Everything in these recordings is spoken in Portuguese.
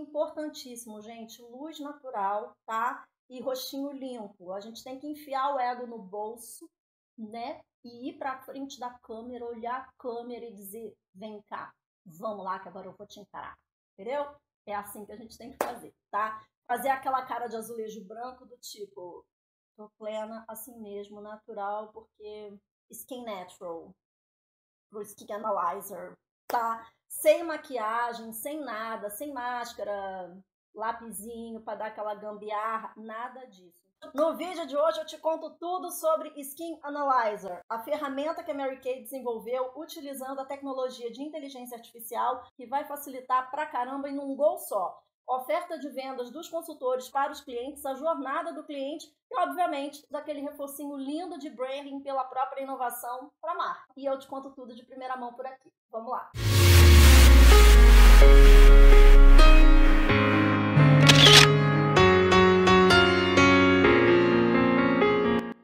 importantíssimo, gente, luz natural, tá? E rostinho limpo. A gente tem que enfiar o ego no bolso, né? E ir pra frente da câmera, olhar a câmera e dizer, vem cá, vamos lá que agora eu vou te encarar, entendeu? É assim que a gente tem que fazer, tá? Fazer aquela cara de azulejo branco do tipo, tô plena, assim mesmo, natural, porque skin natural, pro skin analyzer, tá? Sem maquiagem, sem nada, sem máscara, lapisinho para dar aquela gambiarra, nada disso. No vídeo de hoje eu te conto tudo sobre Skin Analyzer, a ferramenta que a Mary Kay desenvolveu utilizando a tecnologia de inteligência artificial que vai facilitar pra caramba em um gol só. Oferta de vendas dos consultores para os clientes, a jornada do cliente e, obviamente, daquele reforcinho lindo de branding pela própria inovação para a marca. E eu te conto tudo de primeira mão por aqui. Vamos lá!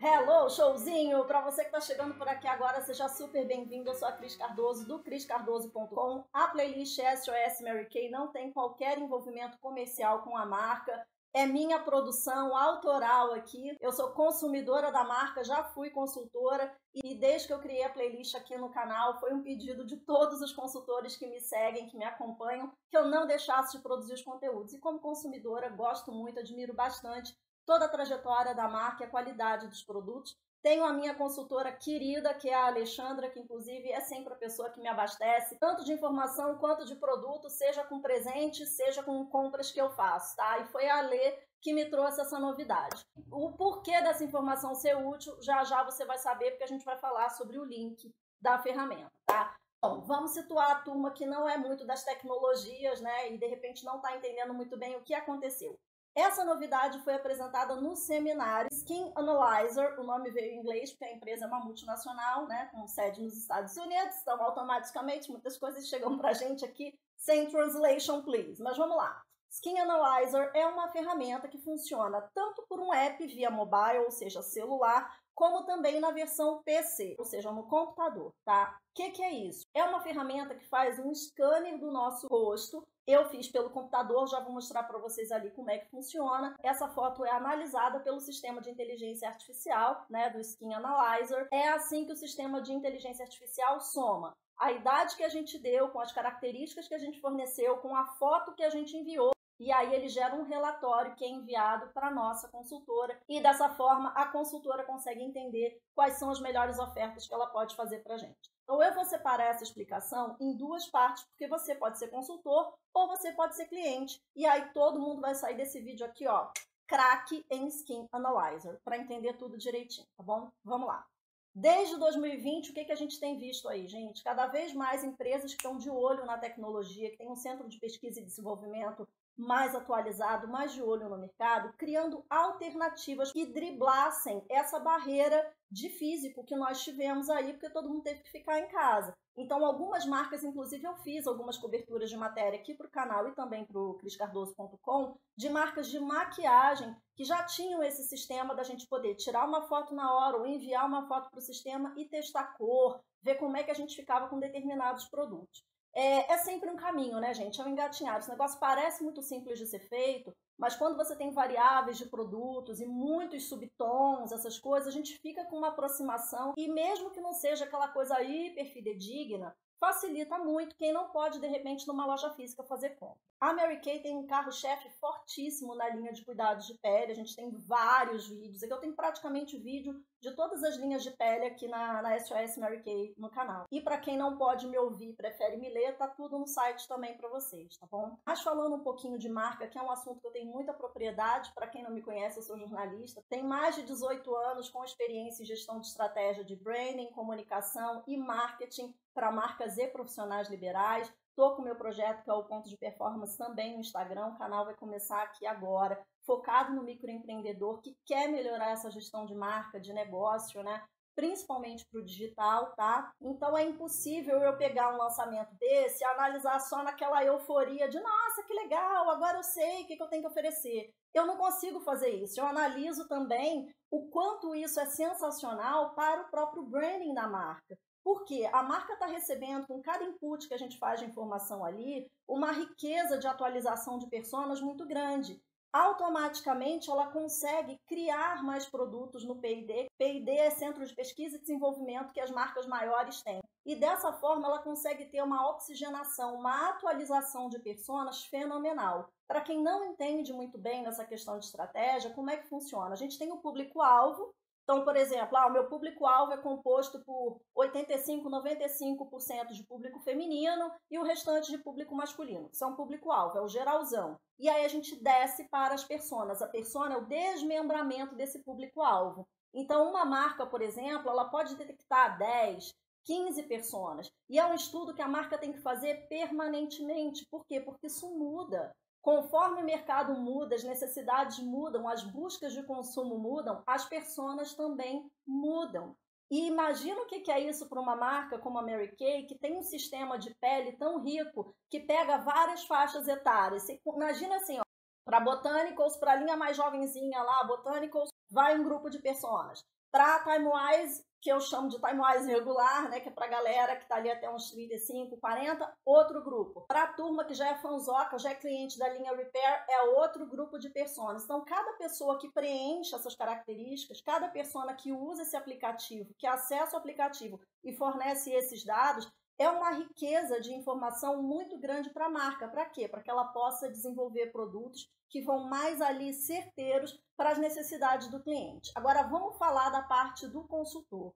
Hello, showzinho! Para você que está chegando por aqui agora, seja super bem-vindo. Eu sou a Cris Cardoso, do criscardoso.com. A playlist SOS Mary Kay não tem qualquer envolvimento comercial com a marca. É minha produção autoral aqui. Eu sou consumidora da marca, já fui consultora e desde que eu criei a playlist aqui no canal, foi um pedido de todos os consultores que me seguem, que me acompanham, que eu não deixasse de produzir os conteúdos. E como consumidora, gosto muito, admiro bastante toda a trajetória da marca e a qualidade dos produtos. Tenho a minha consultora querida, que é a Alexandra, que inclusive é sempre a pessoa que me abastece, tanto de informação quanto de produto, seja com presente, seja com compras que eu faço, tá? E foi a Ale que me trouxe essa novidade. O porquê dessa informação ser útil, já já você vai saber, porque a gente vai falar sobre o link da ferramenta, tá? Bom, vamos situar a turma que não é muito das tecnologias, né? E de repente não está entendendo muito bem o que aconteceu. Essa novidade foi apresentada no seminário Skin Analyzer, o nome veio em inglês porque a empresa é uma multinacional, né, com sede nos Estados Unidos, então automaticamente muitas coisas chegam pra gente aqui sem translation, please. Mas vamos lá. Skin Analyzer é uma ferramenta que funciona tanto por um app via mobile, ou seja, celular, como também na versão PC, ou seja, no computador, tá? O que é isso? É uma ferramenta que faz um scanner do nosso rosto. Eu fiz pelo computador, já vou mostrar para vocês ali como é que funciona. Essa foto é analisada pelo sistema de inteligência artificial, né, do Skin Analyzer. É assim que o sistema de inteligência artificial soma a idade que a gente deu, com as características que a gente forneceu, com a foto que a gente enviou. E aí ele gera um relatório que é enviado para a nossa consultora e dessa forma a consultora consegue entender quais são as melhores ofertas que ela pode fazer para a gente. Então eu vou separar essa explicação em duas partes, porque você pode ser consultor ou você pode ser cliente. E aí todo mundo vai sair desse vídeo aqui, ó, craque em Skin Analyzer, para entender tudo direitinho, tá bom? Vamos lá. Desde 2020, o que a gente tem visto aí, gente? Cada vez mais empresas que estão de olho na tecnologia, que tem um centro de pesquisa e desenvolvimento mais atualizado, mais de olho no mercado, criando alternativas que driblassem essa barreira de físico que nós tivemos aí, porque todo mundo teve que ficar em casa. Então, algumas marcas, inclusive eu fiz algumas coberturas de matéria aqui para o canal e também para o criscardoso.com, de marcas de maquiagem que já tinham esse sistema da gente poder tirar uma foto na hora ou enviar uma foto para o sistema e testar cor, ver como é que a gente ficava com determinados produtos. É sempre um caminho, né, gente? É um engatinhado. Esse negócio parece muito simples de ser feito, mas quando você tem variáveis de produtos e muitos subtons, essas coisas, a gente fica com uma aproximação e mesmo que não seja aquela coisa hiper fidedigna, facilita muito quem não pode, de repente, numa loja física fazer compra. A Mary Kay tem um carro-chefe fortíssimo na linha de cuidados de pele, a gente tem vários vídeos, aqui eu tenho praticamente vídeo de todas as linhas de pele aqui na SOS Mary Kay no canal. E para quem não pode me ouvir, prefere me ler, tá tudo no site também para vocês, tá bom? Mas falando um pouquinho de marca, que é um assunto que eu tenho muita propriedade, para quem não me conhece, eu sou jornalista, tenho mais de 18 anos com experiência em gestão de estratégia de branding, comunicação e marketing para marcas e profissionais liberais. Estou com o meu projeto, que é o Ponto de Performance, também no Instagram. O canal vai começar aqui agora, focado no microempreendedor que quer melhorar essa gestão de marca, de negócio, né? Principalmente para o digital, tá? Então é impossível eu pegar um lançamento desse e analisar só naquela euforia de nossa, que legal, agora eu sei o que eu tenho que oferecer. Eu não consigo fazer isso. Eu analiso também o quanto isso é sensacional para o próprio branding da marca. Porque a marca está recebendo, com cada input que a gente faz de informação ali, uma riqueza de atualização de personas muito grande. Automaticamente, ela consegue criar mais produtos no P&D. P&D é Centro de Pesquisa e Desenvolvimento que as marcas maiores têm. E dessa forma, ela consegue ter uma oxigenação, uma atualização de personas fenomenal. Para quem não entende muito bem nessa questão de estratégia, como é que funciona? A gente tem o público-alvo. Então, por exemplo, o meu público-alvo é composto por 85%, 95% de público feminino e o restante de público masculino. Isso é um público-alvo, é o geralzão. E aí a gente desce para as personas. A persona é o desmembramento desse público-alvo. Então, uma marca, por exemplo, ela pode detectar 10, 15 personas. E é um estudo que a marca tem que fazer permanentemente. Por quê? Porque isso muda. Conforme o mercado muda, as necessidades mudam, as buscas de consumo mudam, as personas também mudam. E imagina o que é isso para uma marca como a Mary Kay, que tem um sistema de pele tão rico, que pega várias faixas etárias. Você imagina assim, para Botanicals, para a linha mais jovenzinha lá, Botanicals, vai um grupo de personas. Para Timewise, que eu chamo de Timewise regular, né, que é para a galera que está ali até uns 35, 40, outro grupo. Para a turma que já é fanzoca, já é cliente da linha Repair, é outro grupo de personas. Então, cada pessoa que preenche essas características, cada persona que usa esse aplicativo, que acessa o aplicativo e fornece esses dados, é uma riqueza de informação muito grande para a marca. Para quê? Para que ela possa desenvolver produtos que vão mais ali certeiros para as necessidades do cliente. Agora, vamos falar da parte do consultor.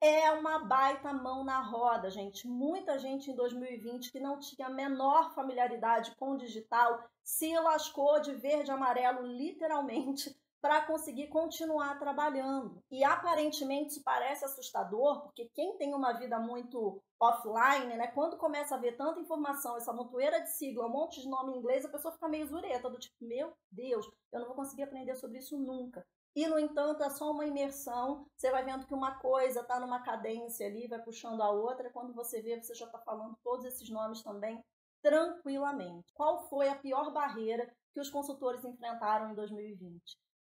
É uma baita mão na roda, gente. Muita gente em 2020 que não tinha a menor familiaridade com o digital se lascou de verde e amarelo, literalmente, para conseguir continuar trabalhando. E aparentemente isso parece assustador, porque quem tem uma vida muito offline, né, quando começa a ver tanta informação, essa montoeira de sigla, um monte de nome em inglês, a pessoa fica meio zureta, do tipo, meu Deus, eu não vou conseguir aprender sobre isso nunca. E, no entanto, é só uma imersão, você vai vendo que uma coisa está numa cadência ali, vai puxando a outra, quando você vê, você já está falando todos esses nomes também, tranquilamente. Qual foi a pior barreira que os consultores enfrentaram em 2020?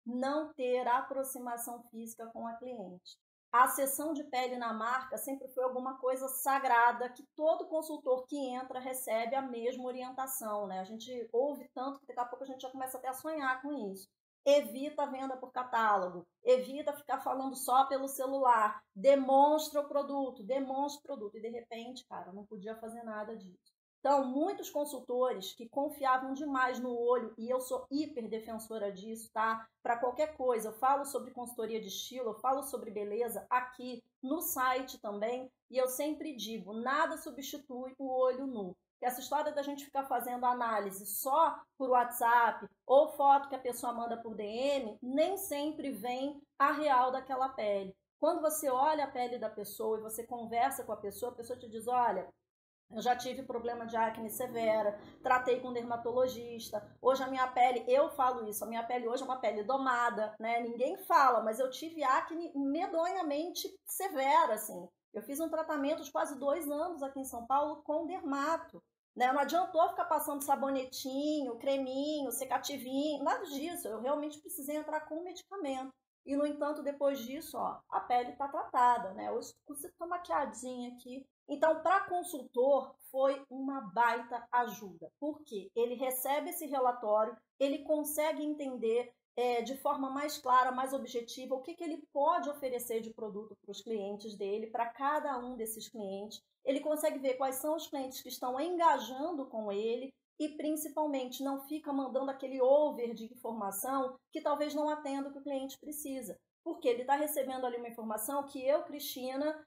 Não ter aproximação física com a cliente. A sessão de pele na marca sempre foi alguma coisa sagrada que todo consultor que entra recebe a mesma orientação, né? A gente ouve tanto que daqui a pouco a gente já começa até a sonhar com isso. Evita a venda por catálogo, evita ficar falando só pelo celular, demonstra o produto e de repente, cara, não podia fazer nada disso. Então, muitos consultores que confiavam demais no olho, e eu sou hiper defensora disso, tá? Para qualquer coisa, eu falo sobre consultoria de estilo, eu falo sobre beleza aqui no site também, e eu sempre digo, nada substitui o olho nu. Que essa história da gente ficar fazendo análise só por WhatsApp ou foto que a pessoa manda por DM, nem sempre vem a real daquela pele. Quando você olha a pele da pessoa e você conversa com a pessoa te diz, olha, eu já tive problema de acne severa, tratei com dermatologista, hoje a minha pele, eu falo isso, a minha pele hoje é uma pele domada, né? Ninguém fala, mas eu tive acne medonhamente severa, assim. Eu fiz um tratamento de quase 2 anos aqui em São Paulo com dermato, né? Não adiantou ficar passando sabonetinho, creminho, secativinho, nada disso. Eu realmente precisei entrar com medicamento. E, no entanto, depois disso, a pele está tratada, né? Hoje você tá maquiadinha aqui. Então, para consultor, foi uma baita ajuda. Por quê? Ele recebe esse relatório, ele consegue entender de forma mais clara, mais objetiva, o que que ele pode oferecer de produto para os clientes dele, para cada um desses clientes. Ele consegue ver quais são os clientes que estão engajando com ele, e, principalmente, não fica mandando aquele over de informação que talvez não atenda o que o cliente precisa. Porque ele está recebendo ali uma informação que eu, Cristina,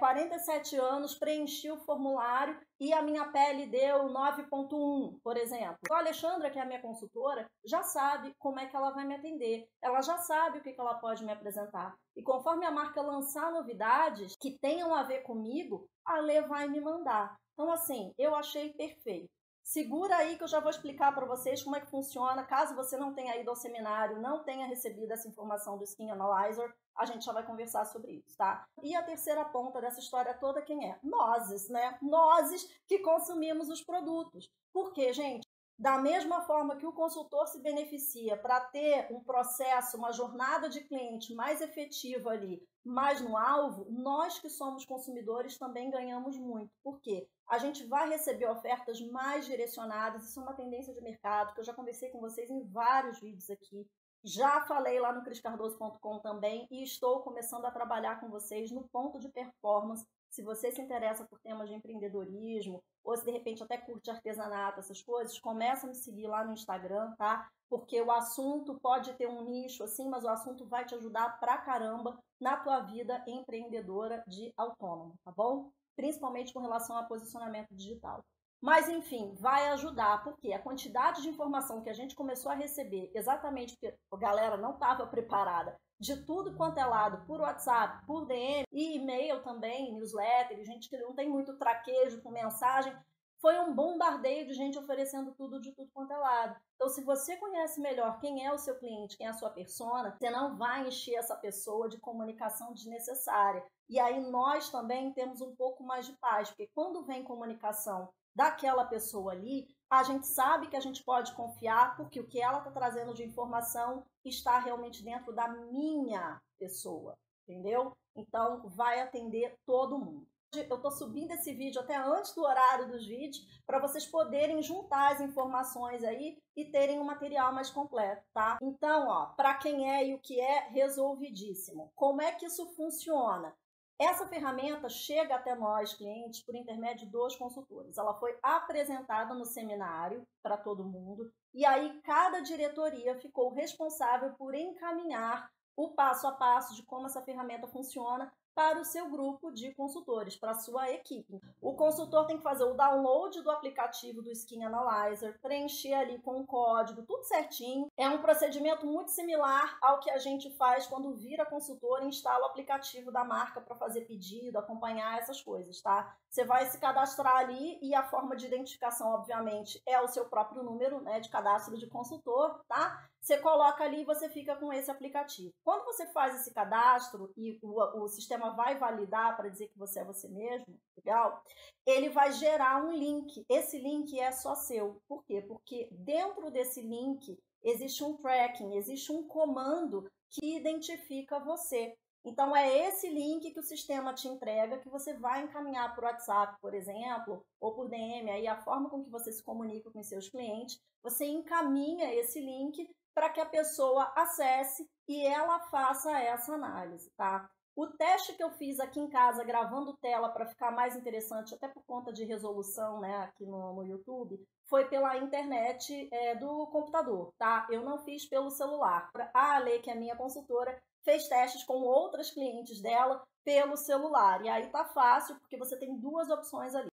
47 anos, preenchi o formulário e a minha pele deu 9.1, por exemplo. A Alexandra, que é a minha consultora, já sabe como é que ela vai me atender. Ela já sabe o que ela pode me apresentar. E conforme a marca lançar novidades que tenham a ver comigo, a Lê vai me mandar. Então, assim, eu achei perfeito. Segura aí que eu já vou explicar para vocês como é que funciona, caso você não tenha ido ao seminário, não tenha recebido essa informação do Skin Analyzer, a gente já vai conversar sobre isso, tá? E a terceira ponta dessa história toda, quem é? Nós, né? Nós que consumimos os produtos. Porque, gente, Da mesma forma que o consultor se beneficia para ter um processo, uma jornada de cliente mais efetiva ali, mais no alvo, nós que somos consumidores também ganhamos muito. Por quê? A gente vai receber ofertas mais direcionadas, isso é uma tendência de mercado, que eu já conversei com vocês em vários vídeos aqui. Já falei lá no criscardoso.com também e estou começando a trabalhar com vocês no ponto de performance. Se você se interessa por temas de empreendedorismo ou se de repente até curte artesanato, essas coisas, começa a me seguir lá no Instagram, tá? Porque o assunto pode ter um nicho assim, mas o assunto vai te ajudar pra caramba na tua vida empreendedora de autônomo, tá bom? Principalmente com relação a posicionamento digital. Mas, enfim, vai ajudar, porque a quantidade de informação que a gente começou a receber, exatamente porque a galera não estava preparada, de tudo quanto é lado, por WhatsApp, por DM, e e-mail também, newsletter, gente que não tem muito traquejo com mensagem, foi um bombardeio de gente oferecendo tudo de tudo quanto é lado. Então, se você conhece melhor quem é o seu cliente, quem é a sua persona, você não vai encher essa pessoa de comunicação desnecessária. E aí nós também temos um pouco mais de paz, porque quando vem comunicação daquela pessoa ali, a gente sabe que a gente pode confiar, porque o que ela está trazendo de informação está realmente dentro da minha pessoa, entendeu? Então, vai atender todo mundo. Eu estou subindo esse vídeo até antes do horário dos vídeos, para vocês poderem juntar as informações aí e terem um material mais completo, tá? Então, ó, para quem é e o que é, resolvidíssimo. Como é que isso funciona? Essa ferramenta chega até nós, clientes, por intermédio de dois consultores. Ela foi apresentada no seminário para todo mundo e aí cada diretoria ficou responsável por encaminhar o passo a passo de como essa ferramenta funciona para o seu grupo de consultores, para a sua equipe. O consultor tem que fazer o download do aplicativo do Skin Analyzer, preencher ali com o código, tudo certinho. É um procedimento muito similar ao que a gente faz quando vira consultor e instala o aplicativo da marca para fazer pedido, acompanhar essas coisas, tá? Você vai se cadastrar ali e a forma de identificação, obviamente, é o seu próprio número, né, de cadastro de consultor, tá? Você coloca ali e você fica com esse aplicativo. Quando você faz esse cadastro e o sistema vai validar para dizer que você é você mesmo, legal? Ele vai gerar um link. Esse link é só seu. Por quê? Porque dentro desse link existe um tracking, existe um comando que identifica você. Então é esse link que o sistema te entrega, que você vai encaminhar por WhatsApp, por exemplo, ou por DM, aí a forma com que você se comunica com seus clientes, você encaminha esse link para que a pessoa acesse e ela faça essa análise, tá? O teste que eu fiz aqui em casa, gravando tela para ficar mais interessante, até por conta de resolução, né, aqui no YouTube, foi pela internet do computador, tá? Eu não fiz pelo celular. A Ale, que é minha consultora, fez testes com outras clientes dela pelo celular. E aí tá fácil, porque você tem duas opções ali.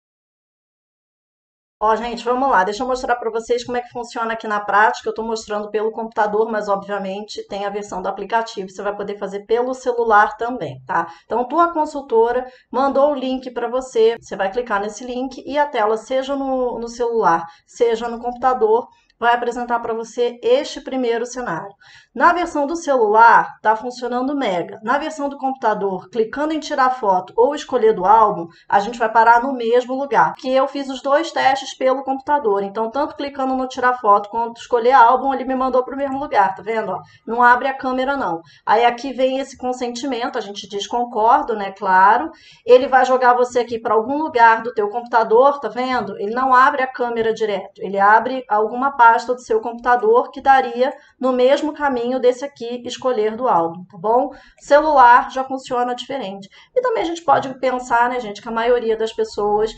Ó, gente, vamos lá. Deixa eu mostrar para vocês como é que funciona aqui na prática. Eu estou mostrando pelo computador, mas, obviamente, tem a versão do aplicativo. Você vai poder fazer pelo celular também, tá? Então, tua consultora mandou o link para você. Você vai clicar nesse link e a tela, seja no celular, seja no computador, vai apresentar para você este primeiro cenário. Na versão do celular, está funcionando mega. Na versão do computador, clicando em tirar foto ou escolher do álbum, a gente vai parar no mesmo lugar, que eu fiz os dois testes pelo computador. Então, tanto clicando no tirar foto quanto escolher álbum, ele me mandou para o mesmo lugar, tá vendo? Ó, não abre a câmera, não. Aí aqui vem esse consentimento, a gente diz concordo, né? Claro. Ele vai jogar você aqui para algum lugar do teu computador, tá vendo? Ele não abre a câmera direto, ele abre alguma pasta do seu computador que daria no mesmo caminho desse aqui, escolher do álbum, tá bom? Celular já funciona diferente. E também a gente pode pensar, né, gente, que a maioria das pessoas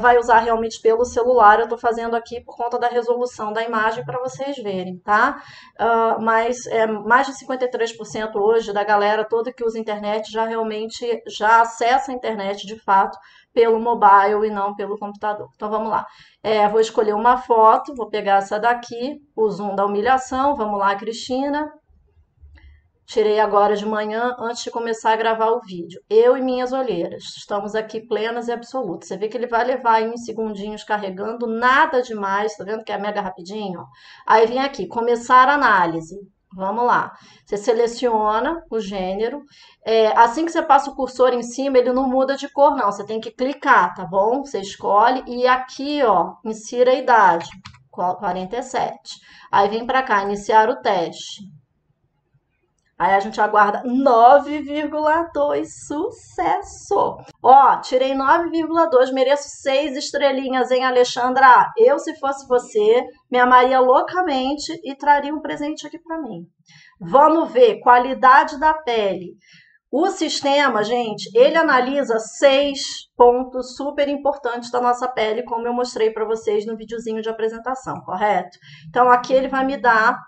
vai usar realmente pelo celular. Eu tô fazendo aqui por conta da resolução da imagem para vocês verem, tá? Mas mais de 53% hoje da galera toda que usa internet já realmente já acessa a internet de fato pelo mobile e não pelo computador. Então vamos lá. Vou escolher uma foto, vou pegar essa daqui, o zoom da humilhação, vamos lá, Cristina. Tirei agora de manhã, antes de começar a gravar o vídeo. Eu e minhas olheiras, estamos aqui plenas e absolutas. Você vê que ele vai levar aí uns segundinhos carregando, nada demais, tá vendo que é mega rapidinho? Aí vem aqui, começar a análise. Vamos lá. Você seleciona o gênero. Assim que você passa o cursor em cima, ele não muda de cor, não. Você tem que clicar, tá bom? Você escolhe e aqui, ó, insira a idade. 47. Aí vem para cá, iniciar o teste. Aí a gente aguarda 9,2, sucesso! Ó, tirei 9,2, mereço 6 estrelinhas, hein, Alexandra? Eu, se fosse você, me amaria loucamente e traria um presente aqui para mim. Vamos ver, qualidade da pele. O sistema, gente, ele analisa 6 pontos super importantes da nossa pele, como eu mostrei para vocês no videozinho de apresentação, correto? Então, aqui ele vai me dar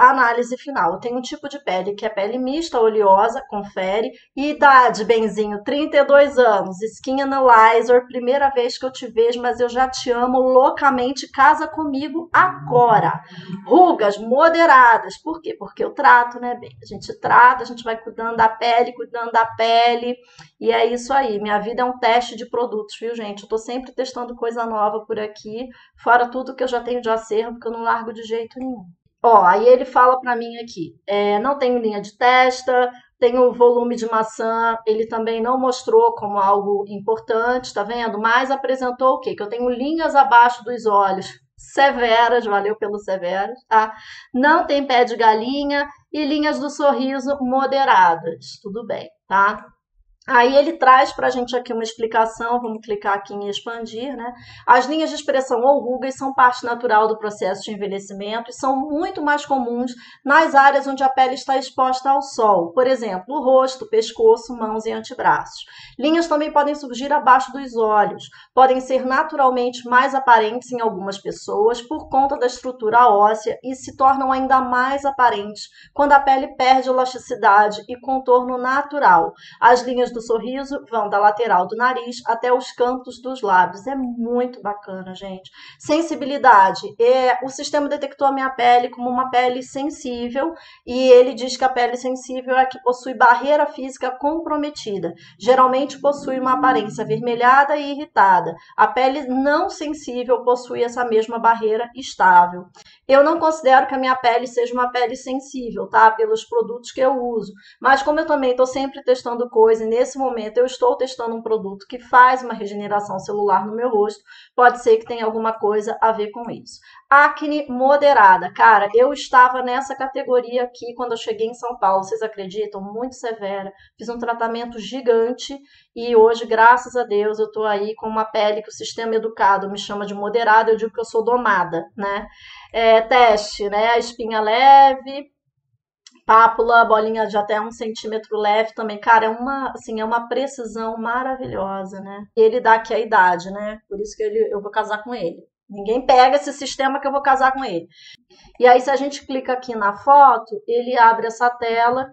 a análise final. Eu tenho um tipo de pele que é pele mista, oleosa, confere. E idade, benzinho, 32 anos, skin analyzer, primeira vez que eu te vejo, mas eu já te amo loucamente, casa comigo agora. Rugas moderadas, por quê? Porque eu trato, né, bem? A gente trata, a gente vai cuidando da pele, e é isso aí. Minha vida é um teste de produtos, viu, gente? Eu tô sempre testando coisa nova por aqui, fora tudo que eu já tenho de acervo, porque eu não largo de jeito nenhum. Ó, aí ele fala pra mim aqui, não tenho linha de testa, tenho volume de maçã, ele também não mostrou como algo importante, tá vendo? Mas apresentou o quê? Que eu tenho linhas abaixo dos olhos, severas, valeu pelo severas, tá? Não tem pé de galinha e linhas do sorriso moderadas, tudo bem, tá? Aí ele traz para a gente aqui uma explicação, vamos clicar aqui em expandir, né? As linhas de expressão ou rugas são parte natural do processo de envelhecimento e são muito mais comuns nas áreas onde a pele está exposta ao sol. Por exemplo, o rosto, pescoço, mãos e antebraços. Linhas também podem surgir abaixo dos olhos. Podem ser naturalmente mais aparentes em algumas pessoas por conta da estrutura óssea e se tornam ainda mais aparentes quando a pele perde elasticidade e contorno natural. As linhas do sorriso vão da lateral do nariz até os cantos dos lábios. É muito bacana, gente. Sensibilidade. O sistema detectou a minha pele como uma pele sensível e ele diz que a pele sensível é a que possui barreira física comprometida. Geralmente possui uma aparência avermelhada e irritada. A pele não sensível possui essa mesma barreira estável. Eu não considero que a minha pele seja uma pele sensível, tá? Pelos produtos que eu uso. Mas como eu também estou sempre testando coisa, e nesse momento eu estou testando um produto que faz uma regeneração celular no meu rosto, pode ser que tenha alguma coisa a ver com isso. Acne moderada. Cara, eu estava nessa categoria aqui quando eu cheguei em São Paulo, vocês acreditam? Muito severa. Fiz um tratamento gigante e hoje, graças a Deus, eu tô aí com uma pele que o sistema educado me chama de moderada, eu digo que eu sou domada, né? Teste, né? Espinha leve, pápula, bolinha de até 1 centímetro leve também. Cara, é uma precisão maravilhosa, né? E ele dá aqui a idade, né? Por isso que eu vou casar com ele. Ninguém pega esse sistema que eu vou casar com ele. E aí, se a gente clica aqui na foto, ele abre essa tela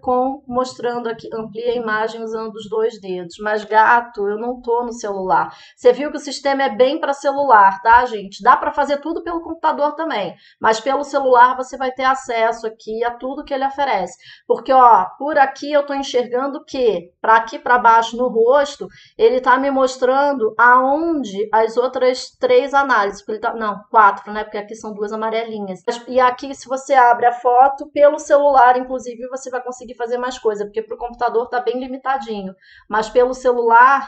mostrando aqui, amplia a imagem usando os 2 dedos. Mas, gato, eu não tô no celular. Você viu que o sistema é bem para celular, tá, gente? Dá para fazer tudo pelo computador também. Mas pelo celular você vai ter acesso aqui a tudo que ele oferece. Porque, ó, por aqui eu tô enxergando que, para aqui para baixo no rosto, ele tá me mostrando aonde as outras 3 análises. Não, 4, né? Porque aqui são 2 amarelinhas. E aqui, se você abre a foto pelo celular, inclusive, você vai conseguir fazer mais coisa, porque pro computador tá bem limitadinho. Mas pelo celular,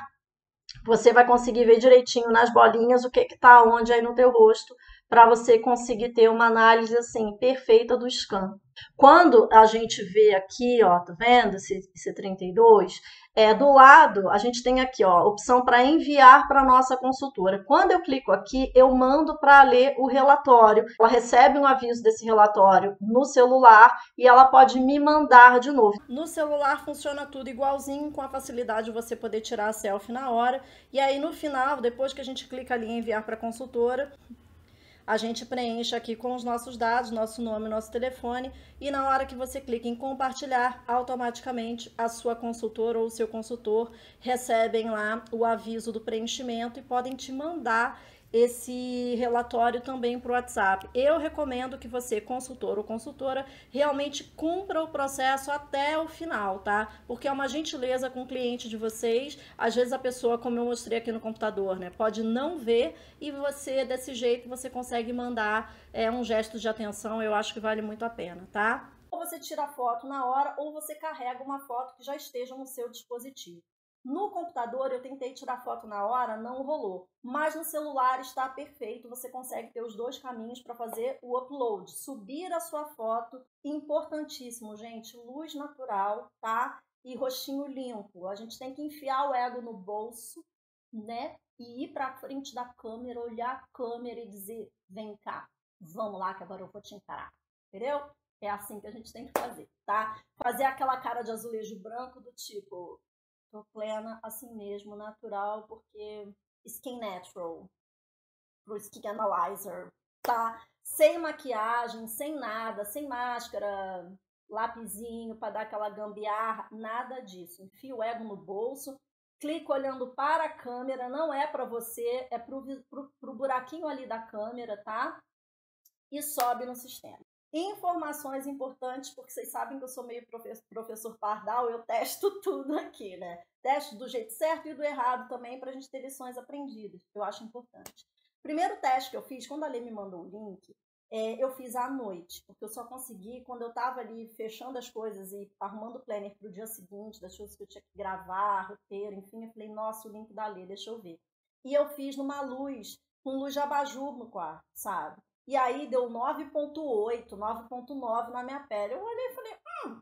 você vai conseguir ver direitinho nas bolinhas o que que tá onde aí no teu rosto, para você conseguir ter uma análise, assim, perfeita do scan. Quando a gente vê aqui, ó, tá vendo esse 32? Do lado, a gente tem aqui, ó, opção para enviar para nossa consultora. Quando eu clico aqui, eu mando para ler o relatório. Ela recebe um aviso desse relatório no celular e ela pode me mandar de novo. No celular funciona tudo igualzinho, com a facilidade de você poder tirar a selfie na hora. E aí, no final, depois que a gente clica ali em enviar para consultora, a gente preenche aqui com os nossos dados, nosso nome, nosso telefone, e na hora que você clica em compartilhar, automaticamente a sua consultora ou o seu consultor recebem lá o aviso do preenchimento e podem te mandar esse relatório também para o WhatsApp. Eu recomendo que você, consultor ou consultora, realmente cumpra o processo até o final, tá? Porque é uma gentileza com o cliente de vocês. Às vezes a pessoa, como eu mostrei aqui no computador, né, pode não ver e você, desse jeito, você consegue mandar um gesto de atenção. Eu acho que vale muito a pena, tá? Ou você tira a foto na hora ou você carrega uma foto que já esteja no seu dispositivo. No computador eu tentei tirar foto na hora, não rolou. Mas no celular está perfeito, você consegue ter os dois caminhos para fazer o upload. Subir a sua foto, importantíssimo, gente, luz natural, tá? E rostinho limpo. A gente tem que enfiar o ego no bolso, né? E ir para frente da câmera, olhar a câmera e dizer, vem cá, vamos lá que agora eu vou te encarar, entendeu? É assim que a gente tem que fazer, tá? Fazer aquela cara de azulejo branco do tipo... Tô plena, assim mesmo, natural, porque skin natural, pro Skin Analyzer, tá? Sem maquiagem, sem nada, sem máscara, lapisinho pra dar aquela gambiarra, nada disso. Enfia o ego no bolso, clica olhando para a câmera, não é pra você, é pro buraquinho ali da câmera, tá? E sobe no sistema. Informações importantes, porque vocês sabem que eu sou meio professor pardal, eu testo tudo aqui, né? Testo do jeito certo e do errado também, para a gente ter lições aprendidas, que eu acho importante. Primeiro teste que eu fiz, quando a Lê me mandou o link, eu fiz à noite, porque eu só consegui, quando eu estava ali fechando as coisas e arrumando o planner para o dia seguinte, das coisas que eu tinha que gravar, roteiro, enfim, eu falei, nossa, o link da Lê, deixa eu ver. E eu fiz numa luz, com luz de abajur no quarto, sabe? E aí deu 9.8, 9.9 na minha pele. Eu olhei e falei, tá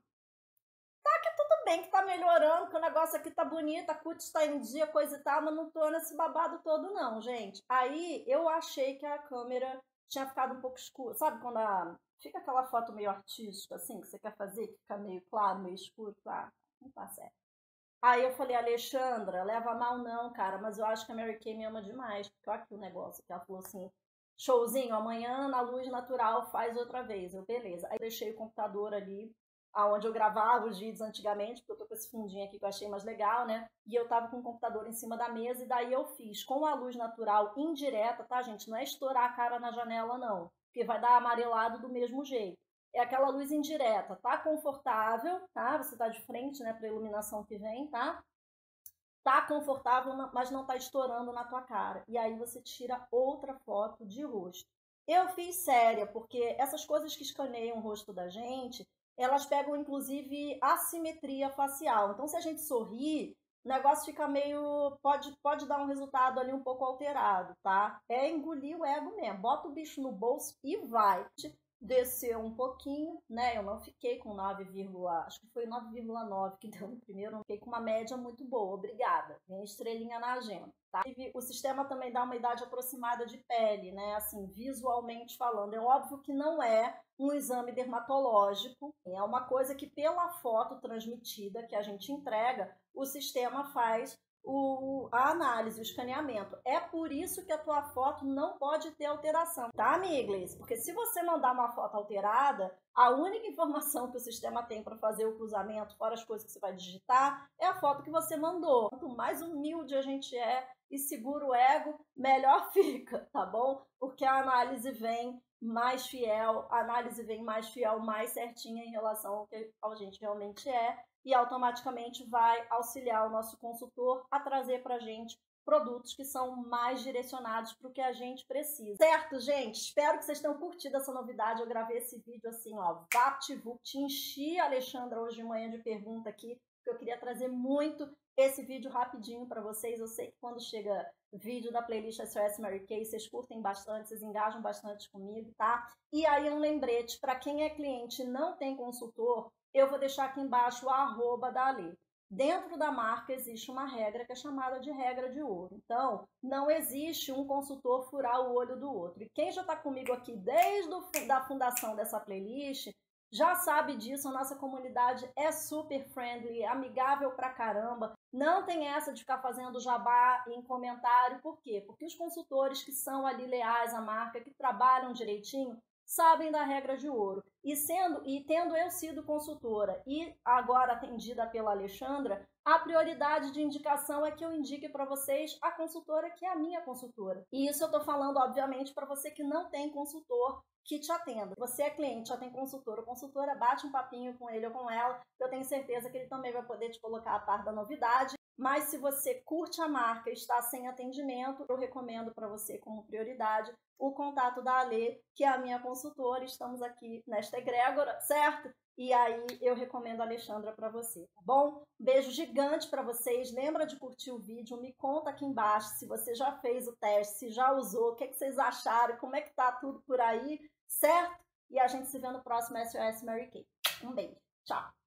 que tudo bem, que tá melhorando, que o negócio aqui tá bonito, a cutis tá em dia, coisa e tal, mas não tô nesse babado todo não, gente. Aí eu achei que a câmera tinha ficado um pouco escura. Sabe quando fica aquela foto meio artística, assim, que você quer fazer, que fica meio claro, meio escuro, tá? Não tá certo. Aí eu falei, Alexandra, leva mal não, cara, mas eu acho que a Mary Kay me ama demais, porque olha aqui o negócio, que ela falou assim... Showzinho, amanhã na luz natural faz outra vez, eu beleza. Aí eu deixei o computador ali, aonde eu gravava os vídeos antigamente, porque eu tô com esse fundinho aqui que eu achei mais legal, né? E eu tava com o computador em cima da mesa e daí eu fiz com a luz natural indireta, tá gente? Não é estourar a cara na janela não, porque vai dar amarelado do mesmo jeito. É aquela luz indireta, tá confortável, tá? Você tá de frente, né, pra iluminação que vem, tá? Tá confortável, mas não tá estourando na tua cara. E aí você tira outra foto de rosto. Eu fiz séria, porque essas coisas que escaneiam o rosto da gente, elas pegam, inclusive, assimetria facial. Então, se a gente sorrir, o negócio fica meio... Pode dar um resultado ali um pouco alterado, tá? É engolir o ego mesmo. Bota o bicho no bolso e vai. Desceu um pouquinho, né? Eu não fiquei com 9,9 que deu no primeiro, eu fiquei com uma média muito boa, obrigada. Minha estrelinha na agenda, tá? O sistema também dá uma idade aproximada de pele, né? Assim, visualmente falando, é óbvio que não é um exame dermatológico, é uma coisa que pela foto transmitida que a gente entrega, o sistema faz a análise, o escaneamento. É por isso que a tua foto não pode ter alteração, tá, amigles? Porque se você mandar uma foto alterada, a única informação que o sistema tem para fazer o cruzamento, fora as coisas que você vai digitar, é a foto que você mandou. Quanto mais humilde a gente é e segura o ego, melhor fica, tá bom? Porque a análise vem mais fiel, mais certinha em relação ao que a gente realmente é. E automaticamente vai auxiliar o nosso consultor a trazer para a gente produtos que são mais direcionados para o que a gente precisa. Certo, gente? Espero que vocês tenham curtido essa novidade. Eu gravei esse vídeo assim, ó, vapt-vupt, enchi a Alexandra hoje de manhã de pergunta aqui, porque eu queria trazer muito esse vídeo rapidinho para vocês. Eu sei que quando chega vídeo da playlist SOS Mary Kay, vocês curtem bastante, vocês engajam bastante comigo, tá? E aí um lembrete, para quem é cliente e não tem consultor, eu vou deixar aqui embaixo o arroba da Alê. Dentro da marca existe uma regra que é chamada de regra de ouro. Então, não existe um consultor furar o olho do outro. E quem já está comigo aqui desde a fundação dessa playlist, já sabe disso, a nossa comunidade é super friendly, amigável pra caramba. Não tem essa de ficar fazendo jabá em comentário. Por quê? Porque os consultores que são ali leais à marca, que trabalham direitinho, sabem da regra de ouro. E tendo eu sido consultora e agora atendida pela Alexandra, a prioridade de indicação é que eu indique para vocês a consultora que é a minha consultora. E isso eu estou falando, obviamente, para você que não tem consultor que te atenda. Você é cliente, já tem consultor ou consultora, bate um papinho com ele ou com ela, eu tenho certeza que ele também vai poder te colocar a par da novidade. Mas se você curte a marca e está sem atendimento, eu recomendo para você como prioridade o contato da Alê, que é a minha consultora. Estamos aqui nesta egrégora, certo? E aí eu recomendo a Alexandra para você, tá bom? Beijo gigante para vocês. Lembra de curtir o vídeo, me conta aqui embaixo se você já fez o teste, se já usou, o que, é que vocês acharam, como é que tá tudo por aí, certo? E a gente se vê no próximo SOS Mary Kay. Um beijo, tchau!